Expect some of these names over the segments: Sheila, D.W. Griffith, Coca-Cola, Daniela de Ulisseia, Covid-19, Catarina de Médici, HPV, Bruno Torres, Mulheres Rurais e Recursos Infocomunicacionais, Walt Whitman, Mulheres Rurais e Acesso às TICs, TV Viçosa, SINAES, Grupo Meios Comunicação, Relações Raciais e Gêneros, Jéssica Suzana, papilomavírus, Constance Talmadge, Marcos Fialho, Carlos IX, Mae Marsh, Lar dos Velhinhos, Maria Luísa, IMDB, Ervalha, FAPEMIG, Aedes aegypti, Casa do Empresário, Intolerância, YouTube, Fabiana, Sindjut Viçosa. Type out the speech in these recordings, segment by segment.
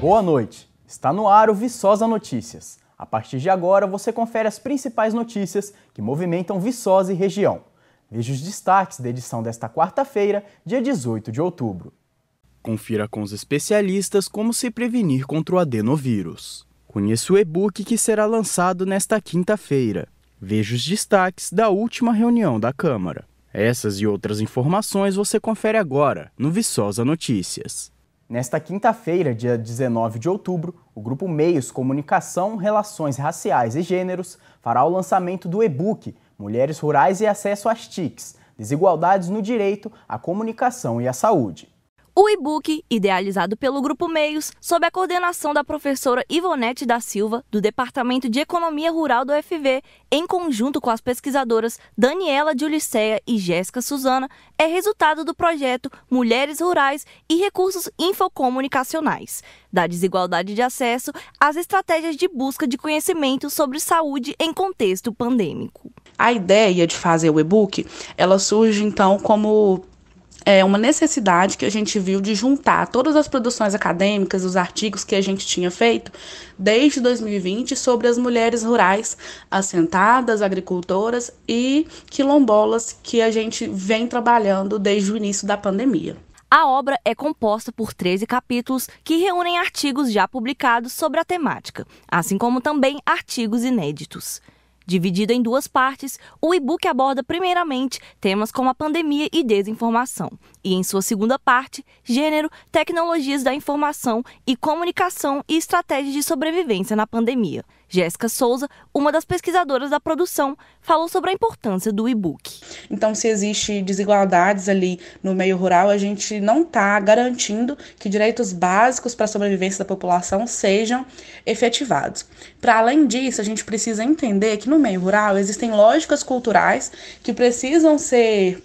Boa noite! Está no ar o Viçosa Notícias. A partir de agora, você confere as principais notícias que movimentam Viçosa e região. Veja os destaques da edição desta quarta-feira, dia 18 de outubro. Confira com os especialistas como se prevenir contra o adenovírus. Conheça o e-book que será lançado nesta quinta-feira. Veja os destaques da última reunião da Câmara. Essas e outras informações você confere agora no Viçosa Notícias. Nesta quinta-feira, dia 19 de outubro, o Grupo Meios Comunicação, Relações Raciais e Gêneros fará o lançamento do e-book Mulheres Rurais e Acesso às TICs, Desigualdades no Direito à Comunicação e à Saúde. O e-book, idealizado pelo Grupo Meios, sob a coordenação da professora Ivonete da Silva, do Departamento de Economia Rural do UFV, em conjunto com as pesquisadoras Daniela de Ulisseia e Jéssica Suzana, é resultado do projeto Mulheres Rurais e Recursos Infocomunicacionais, da desigualdade de acesso às estratégias de busca de conhecimento sobre saúde em contexto pandêmico. A ideia de fazer o e-book, ela surge então como uma necessidade que a gente viu de juntar todas as produções acadêmicas, os artigos que a gente tinha feito desde 2020 sobre as mulheres rurais assentadas, agricultoras e quilombolas que a gente vem trabalhando desde o início da pandemia. A obra é composta por 13 capítulos que reúnem artigos já publicados sobre a temática, assim como também artigos inéditos. Dividido em duas partes, o e-book aborda primeiramente temas como a pandemia e desinformação, e em sua segunda parte, gênero, tecnologias da informação e comunicação e estratégias de sobrevivência na pandemia. Jéssica Souza, uma das pesquisadoras da produção, falou sobre a importância do e-book. Então, se existe desigualdades ali no meio rural, a gente não está garantindo que direitos básicos para a sobrevivência da população sejam efetivados. Para além disso, a gente precisa entender que no meio rural existem lógicas culturais que precisam ser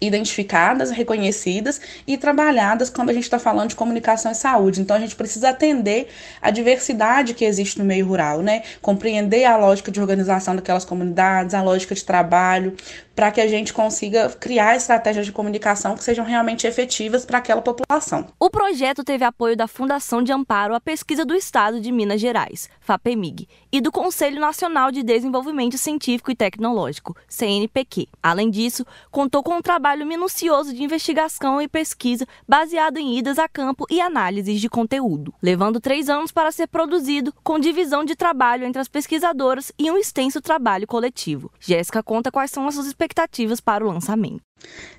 identificadas, reconhecidas e trabalhadas quando a gente está falando de comunicação e saúde. Então, a gente precisa atender a diversidade que existe no meio rural, né? Compreender a lógica de organização daquelas comunidades, a lógica de trabalho, para que a gente consiga criar estratégias de comunicação que sejam realmente efetivas para aquela população. O projeto teve apoio da Fundação de Amparo à Pesquisa do Estado de Minas Gerais, FAPEMIG, e do Conselho Nacional de Desenvolvimento Científico e Tecnológico, CNPq. Além disso, contou com um trabalho minucioso de investigação e pesquisa baseado em idas a campo e análises de conteúdo, levando 3 anos para ser produzido, com divisão de trabalho entre as pesquisadoras e um extenso trabalho coletivo. Jéssica conta quais são as suas expectativas para o lançamento.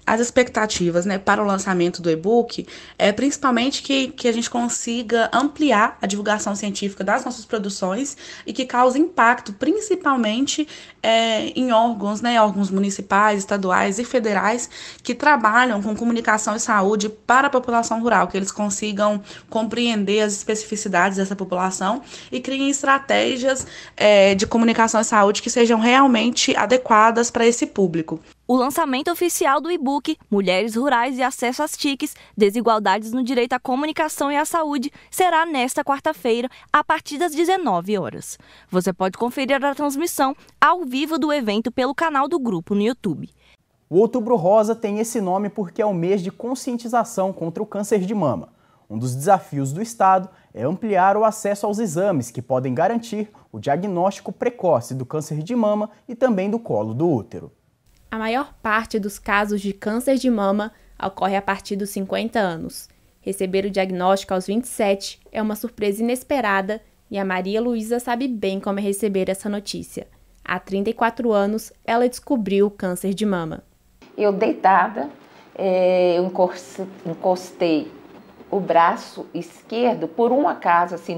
As expectativas, né, para o lançamento do e-book é principalmente que a gente consiga ampliar a divulgação científica das nossas produções e que cause impacto principalmente em órgãos, né, órgãos municipais, estaduais e federais que trabalham com comunicação e saúde para a população rural, que eles consigam compreender as especificidades dessa população e criem estratégias de comunicação e saúde que sejam realmente adequadas para esse público. O lançamento oficial do e-book Mulheres Rurais e Acesso às TICs, Desigualdades no Direito à Comunicação e à Saúde será nesta quarta-feira, a partir das 19 horas. Você pode conferir a transmissão ao vivo do evento pelo canal do grupo no YouTube. O Outubro Rosa tem esse nome porque é o mês de conscientização contra o câncer de mama. Um dos desafios do Estado é ampliar o acesso aos exames que podem garantir o diagnóstico precoce do câncer de mama e também do colo do útero. A maior parte dos casos de câncer de mama ocorre a partir dos 50 anos. Receber o diagnóstico aos 27 é uma surpresa inesperada e a Maria Luísa sabe bem como é receber essa notícia. Há 34 anos, ela descobriu o câncer de mama. Eu deitada, eu encostei o braço esquerdo, por um acaso, assim,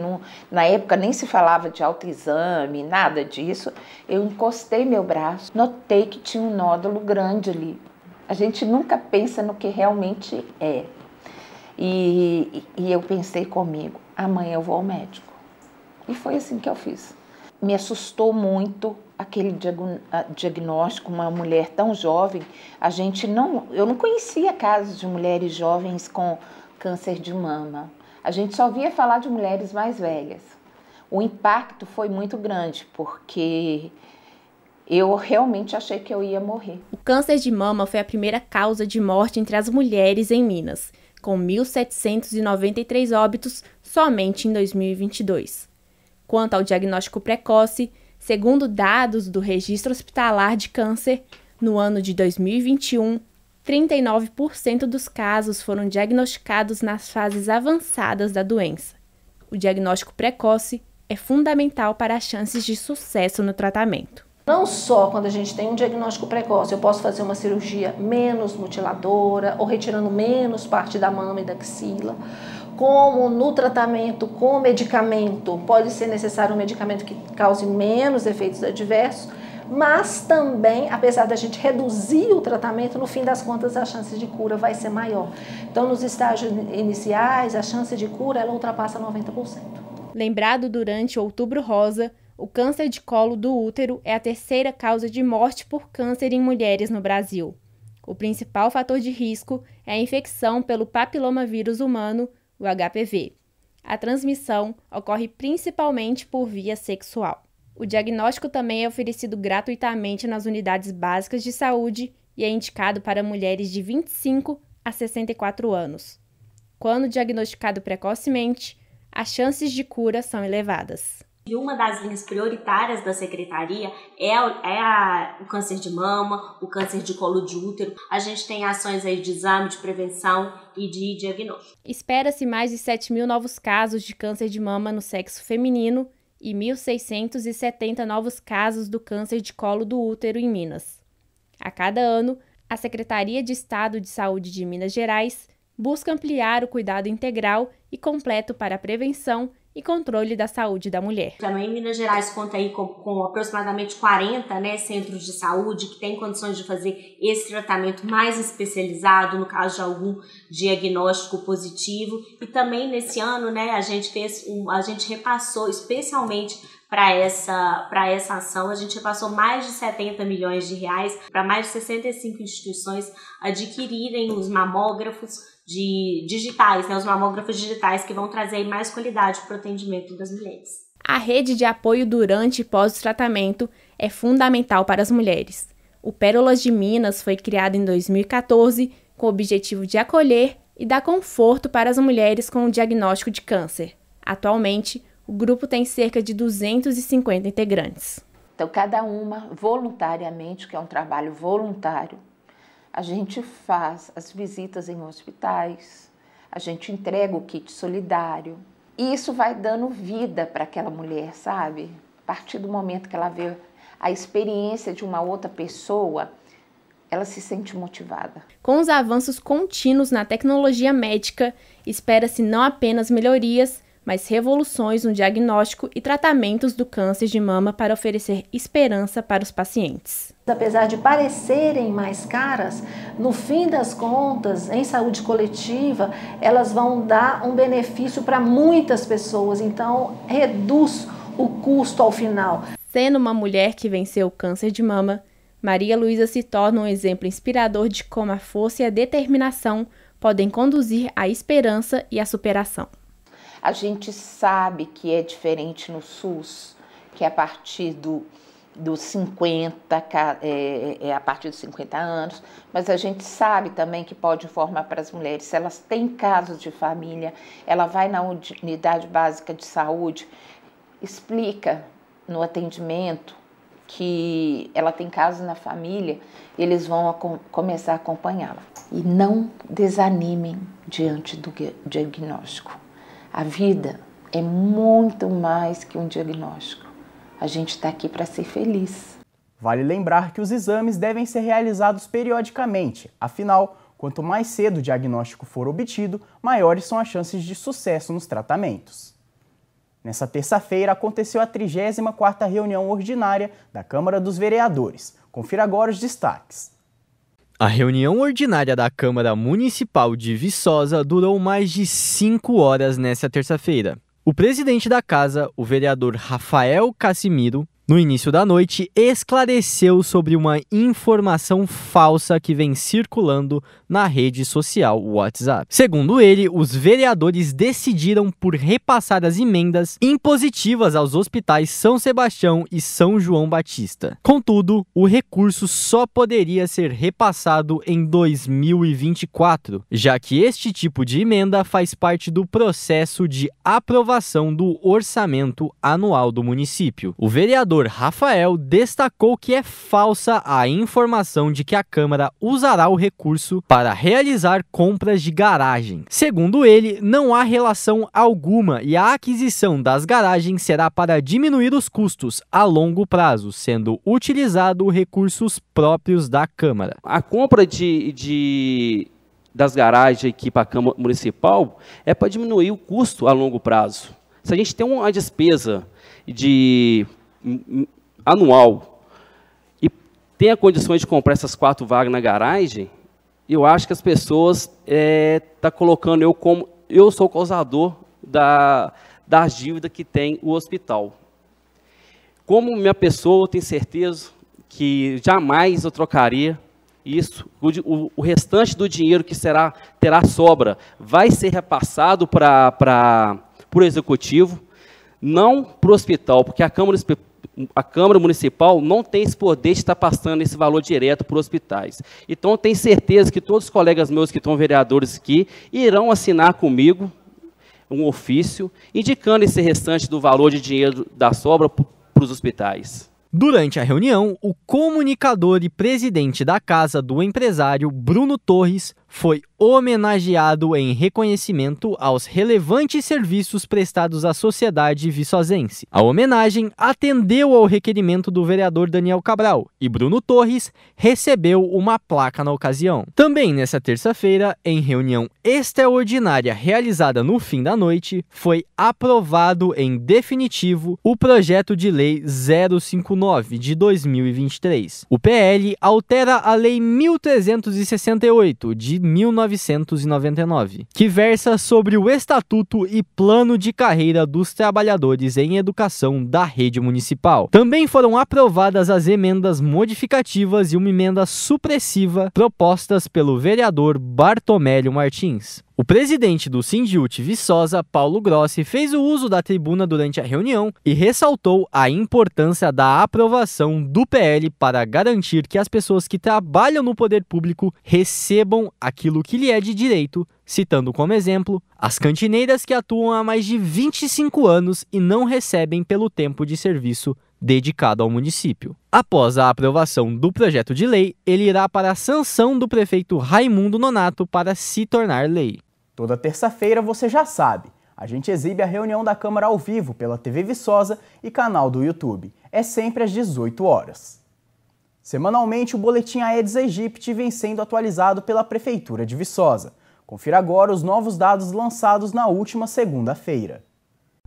na época nem se falava de autoexame, nada disso, eu encostei meu braço, notei que tinha um nódulo grande ali. A gente nunca pensa no que realmente é. E eu pensei comigo, amanhã eu vou ao médico. E foi assim que eu fiz. Me assustou muito aquele diagnóstico, uma mulher tão jovem. Eu não conhecia casos de mulheres jovens com câncer de mama. A gente só via falar de mulheres mais velhas. O impacto foi muito grande, porque eu realmente achei que eu ia morrer. O câncer de mama foi a primeira causa de morte entre as mulheres em Minas. com 1.793 óbitos somente em 2022. Quanto ao diagnóstico precoce, segundo dados do Registro Hospitalar de Câncer, no ano de 2021, 39% dos casos foram diagnosticados nas fases avançadas da doença. O diagnóstico precoce é fundamental para as chances de sucesso no tratamento. Não só quando a gente tem um diagnóstico precoce, eu posso fazer uma cirurgia menos mutiladora ou retirando menos parte da mama e da axila, como no tratamento com medicamento, pode ser necessário um medicamento que cause menos efeitos adversos, mas também, apesar da gente reduzir o tratamento, no fim das contas a chance de cura vai ser maior. Então, nos estágios iniciais, a chance de cura ela ultrapassa 90%. Lembrado durante Outubro Rosa, o câncer de colo do útero é a terceira causa de morte por câncer em mulheres no Brasil. O principal fator de risco é a infecção pelo papilomavírus humano, o HPV. A transmissão ocorre principalmente por via sexual. O diagnóstico também é oferecido gratuitamente nas unidades básicas de saúde e é indicado para mulheres de 25 a 64 anos. Quando diagnosticado precocemente, as chances de cura são elevadas. E uma das linhas prioritárias da secretaria é o câncer de mama, o câncer de colo de útero. A gente tem ações aí de exame, de prevenção e de diagnóstico. Espera-se mais de 7.000 novos casos de câncer de mama no sexo feminino e 1.670 novos casos do câncer de colo do útero em Minas. A cada ano, a Secretaria de Estado de Saúde de Minas Gerais busca ampliar o cuidado integral e completo para a prevenção e controle da saúde da mulher. Também Minas Gerais conta aí com aproximadamente 40 centros de saúde que têm condições de fazer esse tratamento mais especializado, no caso de algum diagnóstico positivo. E também nesse ano a gente repassou, especialmente para essa ação, a gente repassou mais de 70 milhões de reais para mais de 65 instituições adquirirem os mamógrafos digitais, os mamógrafos digitais que vão trazer mais qualidade para o atendimento das mulheres. A rede de apoio durante e pós-tratamento é fundamental para as mulheres. O Pérolas de Minas foi criado em 2014 com o objetivo de acolher e dar conforto para as mulheres com o diagnóstico de câncer. Atualmente, o grupo tem cerca de 250 integrantes. Então, cada uma voluntariamente, que é um trabalho voluntário, a gente faz as visitas em hospitais, a gente entrega o kit solidário. E isso vai dando vida para aquela mulher, sabe? A partir do momento que ela vê a experiência de uma outra pessoa, ela se sente motivada. Com os avanços contínuos na tecnologia médica, espera-se não apenas melhorias, mas revoluções no diagnóstico e tratamentos do câncer de mama para oferecer esperança para os pacientes. Apesar de parecerem mais caras, no fim das contas, em saúde coletiva, elas vão dar um benefício para muitas pessoas, então reduz o custo ao final. Sendo uma mulher que venceu o câncer de mama, Maria Luísa se torna um exemplo inspirador de como a força e a determinação podem conduzir à esperança e à superação. A gente sabe que é diferente no SUS, que a partir dos 50 anos, mas a gente sabe também que pode informar para as mulheres, se elas têm casos de família, ela vai na unidade básica de saúde, explica no atendimento que ela tem casos na família, eles vão começar a acompanhá-la. E não desanimem diante do diagnóstico. A vida é muito mais que um diagnóstico. A gente está aqui para ser feliz. Vale lembrar que os exames devem ser realizados periodicamente. Afinal, quanto mais cedo o diagnóstico for obtido, maiores são as chances de sucesso nos tratamentos. Nessa terça-feira aconteceu a 34ª reunião ordinária da Câmara dos Vereadores. Confira agora os destaques. A reunião ordinária da Câmara Municipal de Viçosa durou mais de 5 horas nesta terça-feira. O presidente da casa, o vereador Rafael Casimiro, no início da noite, esclareceu sobre uma informação falsa que vem circulando na rede social WhatsApp. Segundo ele, os vereadores decidiram por repassar as emendas impositivas aos hospitais São Sebastião e São João Batista. Contudo, o recurso só poderia ser repassado em 2024, já que este tipo de emenda faz parte do processo de aprovação do orçamento anual do município. O vereador Rafael destacou que é falsa a informação de que a Câmara usará o recurso para realizar compras de garagem. Segundo ele, não há relação alguma e a aquisição das garagens será para diminuir os custos a longo prazo, sendo utilizado recursos próprios da Câmara. A compra das garagens aqui para a Câmara Municipal é para diminuir o custo a longo prazo. Se a gente tem uma despesa de anual e tem a condições de comprar essas 4 vagas na garagem, eu acho que as pessoas tá colocando eu como eu sou o causador da dívida que tem o hospital. Como minha pessoa, eu tenho certeza que jamais eu trocaria isso. O restante do dinheiro que terá sobra vai ser repassado para o executivo, não para o hospital, porque a Câmara Municipal não tem esse poder de estar passando esse valor direto para os hospitais. Então, eu tenho certeza que todos os colegas meus que estão vereadores aqui irão assinar comigo um ofício indicando esse restante do valor de dinheiro da sobra para os hospitais. Durante a reunião, o comunicador e presidente da Casa do Empresário, Bruno Torres, foi homenageado em reconhecimento aos relevantes serviços prestados à sociedade viçosense. A homenagem atendeu ao requerimento do vereador Daniel Cabral e Bruno Torres recebeu uma placa na ocasião. Também nessa terça-feira, em reunião extraordinária realizada no fim da noite, foi aprovado em definitivo o projeto de lei 059 de 2023. O PL altera a lei 1368 de 1999, que versa sobre o Estatuto e Plano de Carreira dos Trabalhadores em Educação da Rede Municipal. Também foram aprovadas as emendas modificativas e uma emenda supressiva propostas pelo vereador Bartomélio Martins. O presidente do Sindjut Viçosa, Paulo Grossi, fez o uso da tribuna durante a reunião e ressaltou a importância da aprovação do PL para garantir que as pessoas que trabalham no poder público recebam aquilo que lhe é de direito, citando como exemplo as cantineiras que atuam há mais de 25 anos e não recebem pelo tempo de serviço dedicado ao município. Após a aprovação do projeto de lei, ele irá para a sanção do prefeito Raimundo Nonato para se tornar lei. Toda terça-feira, você já sabe, a gente exibe a reunião da Câmara ao vivo pela TV Viçosa e canal do YouTube. É sempre às 18 horas. Semanalmente, o boletim Aedes aegypti vem sendo atualizado pela Prefeitura de Viçosa. Confira agora os novos dados lançados na última segunda-feira.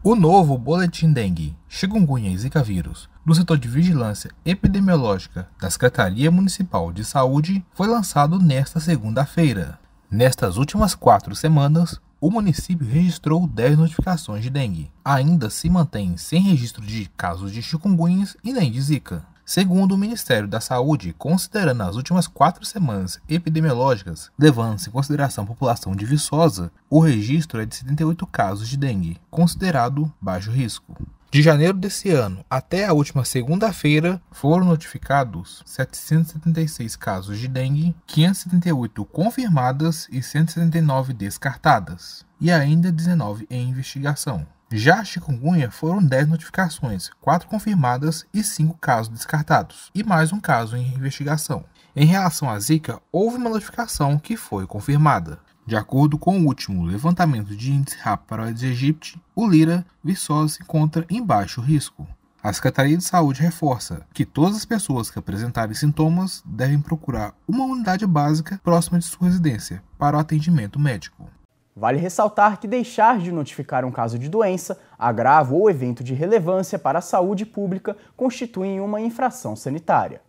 O novo boletim dengue, chikungunya e zika vírus do setor de vigilância epidemiológica da Secretaria Municipal de Saúde foi lançado nesta segunda-feira. Nestas últimas 4 semanas, o município registrou 10 notificações de dengue. Ainda se mantém sem registro de casos de chikungunya e nem de zika. Segundo o Ministério da Saúde, considerando as últimas 4 semanas epidemiológicas, levando-se em consideração a população de Viçosa, o registro é de 78 casos de dengue, considerado baixo risco. De janeiro desse ano até a última segunda-feira, foram notificados 776 casos de dengue, 578 confirmadas e 179 descartadas, e ainda 19 em investigação. Já a chikungunya foram 10 notificações, 4 confirmadas e 5 casos descartados, e mais um caso em investigação. Em relação à zika, houve uma notificação que foi confirmada. De acordo com o último levantamento de índice rápido para o Aedes aegypti, o Lira Viçosa se encontra em baixo risco. A Secretaria de Saúde reforça que todas as pessoas que apresentarem sintomas devem procurar uma unidade básica próxima de sua residência para o atendimento médico. Vale ressaltar que deixar de notificar um caso de doença, agravo ou evento de relevância para a saúde pública constitui uma infração sanitária.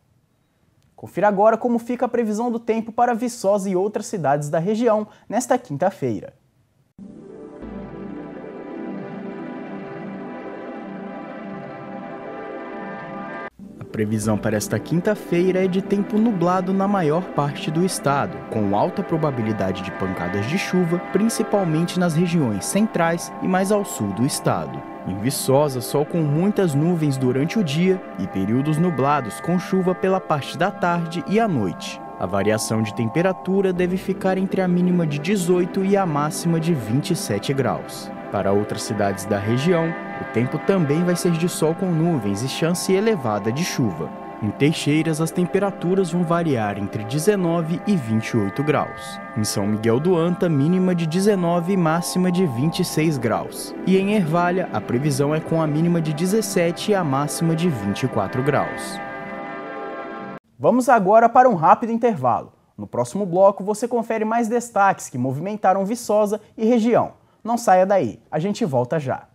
Confira agora como fica a previsão do tempo para Viçosa e outras cidades da região nesta quinta-feira. previsão para esta quinta-feira é de tempo nublado na maior parte do estado, com alta probabilidade de pancadas de chuva, principalmente nas regiões centrais e mais ao sul do estado. Em Viçosa, sol com muitas nuvens durante o dia e períodos nublados com chuva pela parte da tarde e à noite. A variação de temperatura deve ficar entre a mínima de 18 e a máxima de 27 graus. Para outras cidades da região, o tempo também vai ser de sol com nuvens e chance elevada de chuva. Em Teixeiras, as temperaturas vão variar entre 19 e 28 graus. Em São Miguel do Anta, mínima de 19 e máxima de 26 graus. E em Ervalha, a previsão é com a mínima de 17 e a máxima de 24 graus. Vamos agora para um rápido intervalo. No próximo bloco, você confere mais destaques que movimentaram Viçosa e região. Não saia daí, a gente volta já.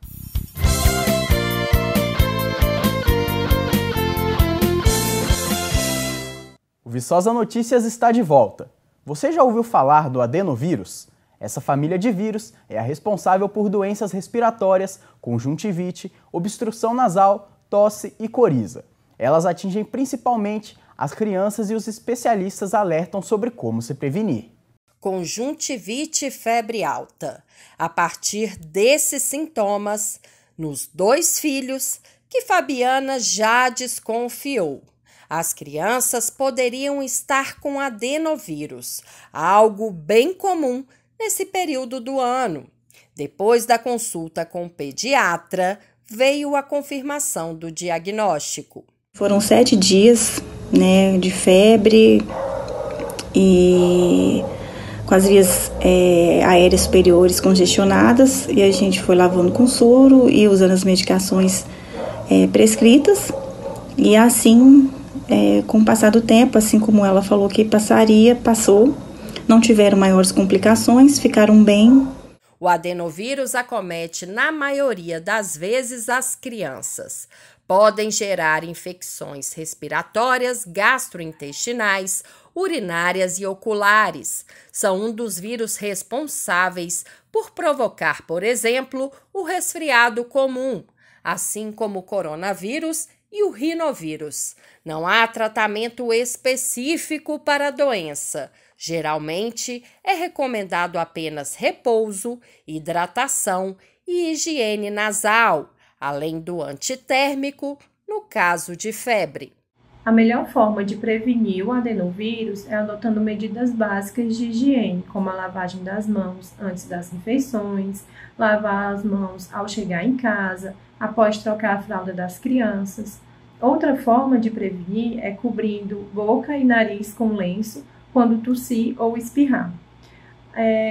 O Viçosa Notícias está de volta. Você já ouviu falar do adenovírus? Essa família de vírus é a responsável por doenças respiratórias, conjuntivite, obstrução nasal, tosse e coriza. Elas atingem principalmente as crianças e os especialistas alertam sobre como se prevenir. Conjuntivite e febre alta. A partir desses sintomas, nos dois filhos, que Fabiana já desconfiou. As crianças poderiam estar com adenovírus, algo bem comum nesse período do ano. Depois da consulta com o pediatra, veio a confirmação do diagnóstico. Foram 7 dias, de febre e com as vias aéreas superiores congestionadas, e a gente foi lavando com soro e usando as medicações prescritas, e assim... com o passar do tempo, assim como ela falou que passaria, passou, não tiveram maiores complicações, ficaram bem. O adenovírus acomete, na maioria das vezes, as crianças. Podem gerar infecções respiratórias, gastrointestinais, urinárias e oculares. São um dos vírus responsáveis por provocar, por exemplo, o resfriado comum, assim como o coronavírus e o rinovírus. Não há tratamento específico para a doença. Geralmente, é recomendado apenas repouso, hidratação e higiene nasal, além do antitérmico, no caso de febre. A melhor forma de prevenir o adenovírus é adotando medidas básicas de higiene, como a lavagem das mãos antes das refeições, lavar as mãos ao chegar em casa, após trocar a fralda das crianças. Outra forma de prevenir é cobrindo boca e nariz com lenço quando tossir ou espirrar.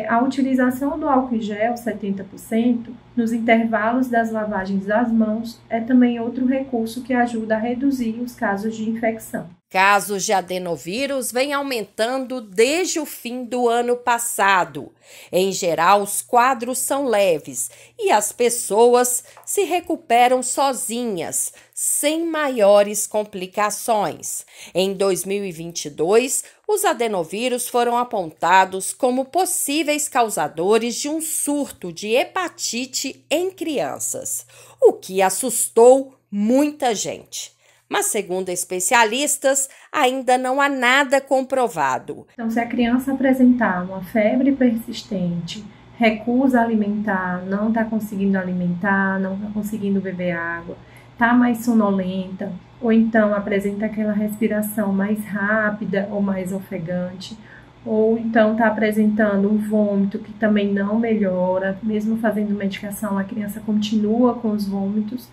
A utilização do álcool em gel 70% nos intervalos das lavagens das mãos é também outro recurso que ajuda a reduzir os casos de infecção. Casos de adenovírus vêm aumentando desde o fim do ano passado. Em geral, os quadros são leves e as pessoas se recuperam sozinhas, sem maiores complicações. Em 2022, os adenovírus foram apontados como possíveis causadores de um surto de hepatite em crianças, o que assustou muita gente. Mas, segundo especialistas, ainda não há nada comprovado. Então, se a criança apresentar uma febre persistente, recusa alimentar, não está conseguindo alimentar, não está conseguindo beber água, está mais sonolenta, ou então apresenta aquela respiração mais rápida ou mais ofegante, ou então está apresentando um vômito que também não melhora, mesmo fazendo medicação, a criança continua com os vômitos,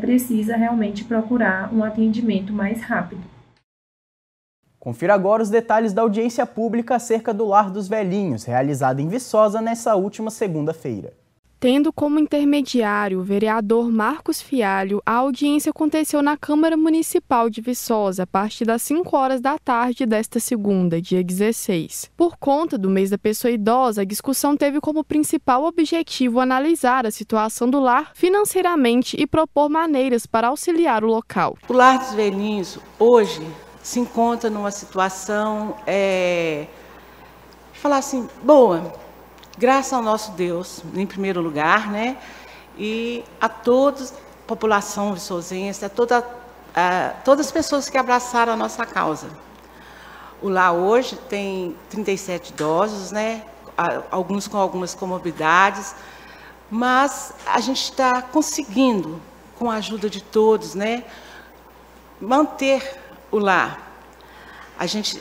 precisa realmente procurar um atendimento mais rápido. Confira agora os detalhes da audiência pública acerca do Lar dos Velhinhos, realizada em Viçosa nessa última segunda-feira. Tendo como intermediário o vereador Marcos Fialho, a audiência aconteceu na Câmara Municipal de Viçosa a partir das 5 horas da tarde desta segunda, dia 16. Por conta do mês da pessoa idosa, a discussão teve como principal objetivo analisar a situação do lar financeiramente e propor maneiras para auxiliar o local. O Lar dos Velhinhos hoje se encontra numa situação, falar assim, boa. Graças ao nosso Deus, em primeiro lugar, e a toda a população viçosense, a toda todas as pessoas que abraçaram a nossa causa. O Lar hoje tem 37 idosos, né? Alguns com algumas comorbidades, mas a gente está conseguindo, com a ajuda de todos, né, manter o Lar. A gente,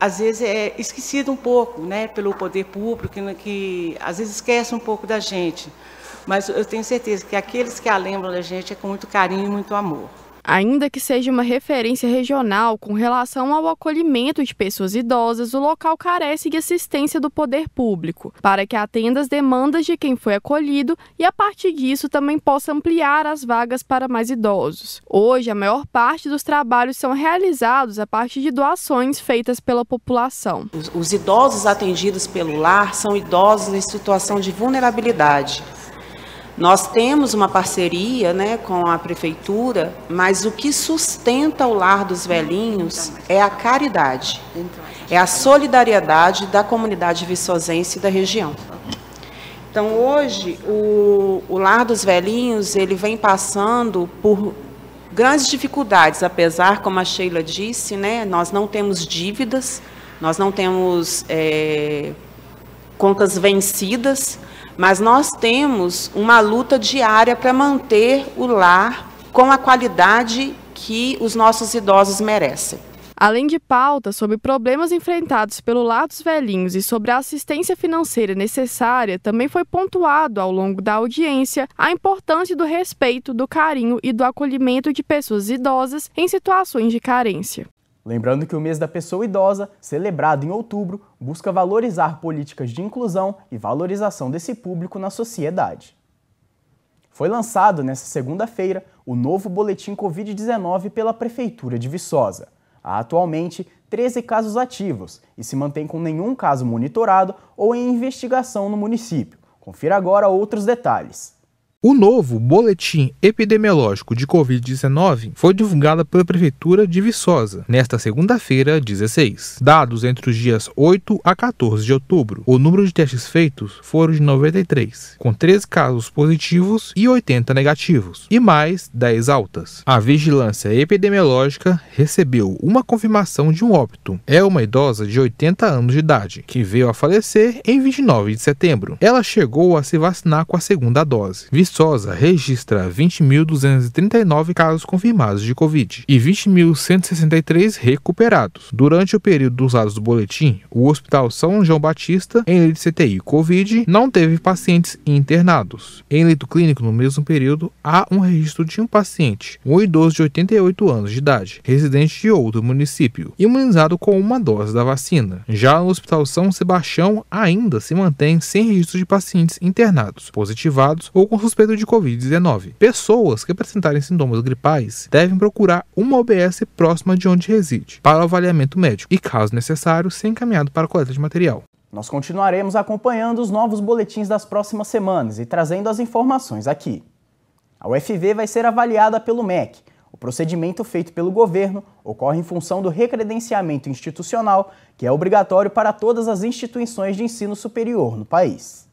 às vezes, é esquecido um pouco, né, pelo poder público, que às vezes esquece um pouco da gente. Mas eu tenho certeza que aqueles que a lembram da gente é com muito carinho e muito amor. Ainda que seja uma referência regional com relação ao acolhimento de pessoas idosas, o local carece de assistência do poder público, para que atenda as demandas de quem foi acolhido e, a partir disso, também possa ampliar as vagas para mais idosos. Hoje, a maior parte dos trabalhos são realizados a partir de doações feitas pela população. Os idosos atendidos pelo Lar são idosos em situação de vulnerabilidade. Nós temos uma parceria, né, com a prefeitura, mas o que sustenta o Lar dos Velhinhos é a caridade, é a solidariedade da comunidade viçosense e da região. Então, hoje, o Lar dos Velhinhos ele vem passando por grandes dificuldades, apesar, como a Sheila disse, né, nós não temos dívidas, nós não temos contas vencidas, mas nós temos uma luta diária para manter o Lar com a qualidade que os nossos idosos merecem. Além de pautas sobre problemas enfrentados pelo Lar dos Velhinhos e sobre a assistência financeira necessária, também foi pontuado ao longo da audiência a importância do respeito, do carinho e do acolhimento de pessoas idosas em situações de carência. Lembrando que o mês da pessoa idosa, celebrado em outubro, busca valorizar políticas de inclusão e valorização desse público na sociedade. Foi lançado nesta segunda-feira o novo boletim Covid-19 pela Prefeitura de Viçosa. Há atualmente 13 casos ativos e se mantém com nenhum caso monitorado ou em investigação no município. Confira agora outros detalhes. O novo Boletim Epidemiológico de Covid-19 foi divulgado pela Prefeitura de Viçosa nesta segunda-feira, 16. Dados entre os dias 8 a 14 de outubro, o número de testes feitos foram de 93, com 13 casos positivos e 80 negativos, e mais 10 altas. A Vigilância Epidemiológica recebeu uma confirmação de um óbito. É uma idosa de 80 anos de idade, que veio a falecer em 29 de setembro. Ela chegou a se vacinar com a segunda dose, visto Viçosa registra 20.239 casos confirmados de Covid e 20.163 recuperados. Durante o período dos dados do boletim, o Hospital São João Batista, em leito CTI Covid, não teve pacientes internados. Em leito clínico, no mesmo período, há um registro de um paciente, um idoso de 88 anos de idade, residente de outro município, imunizado com uma dose da vacina. Já no Hospital São Sebastião, ainda se mantém sem registro de pacientes internados, positivados ou com suspeita de Covid-19. Pessoas que apresentarem sintomas gripais devem procurar uma UBS próxima de onde reside, para o avaliamento médico e, caso necessário, ser encaminhado para a coleta de material. Nós continuaremos acompanhando os novos boletins das próximas semanas e trazendo as informações aqui. A UFV vai ser avaliada pelo MEC. O procedimento feito pelo governo ocorre em função do recredenciamento institucional, que é obrigatório para todas as instituições de ensino superior no país.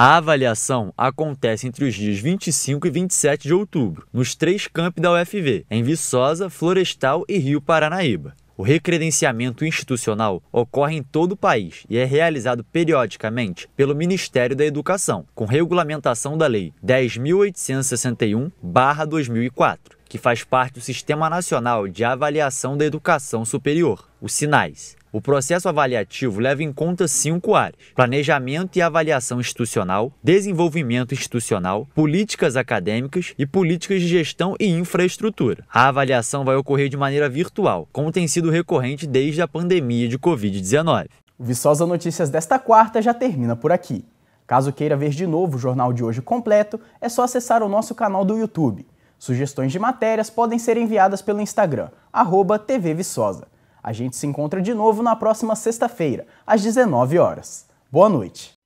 A avaliação acontece entre os dias 25 e 27 de outubro, nos 3 campi da UFV, em Viçosa, Florestal e Rio Paranaíba. O recredenciamento institucional ocorre em todo o país e é realizado periodicamente pelo Ministério da Educação, com regulamentação da Lei 10.861/2004, que faz parte do Sistema Nacional de Avaliação da Educação Superior, o SINAES. O processo avaliativo leva em conta 5 áreas: planejamento e avaliação institucional, desenvolvimento institucional, políticas acadêmicas e políticas de gestão e infraestrutura. A avaliação vai ocorrer de maneira virtual, como tem sido recorrente desde a pandemia de Covid-19. O Viçosa Notícias desta quarta já termina por aqui. Caso queira ver de novo o jornal de hoje completo, é só acessar o nosso canal do YouTube. Sugestões de matérias podem ser enviadas pelo Instagram, @TV Viçosa. A gente se encontra de novo na próxima sexta-feira, às 19 horas. Boa noite!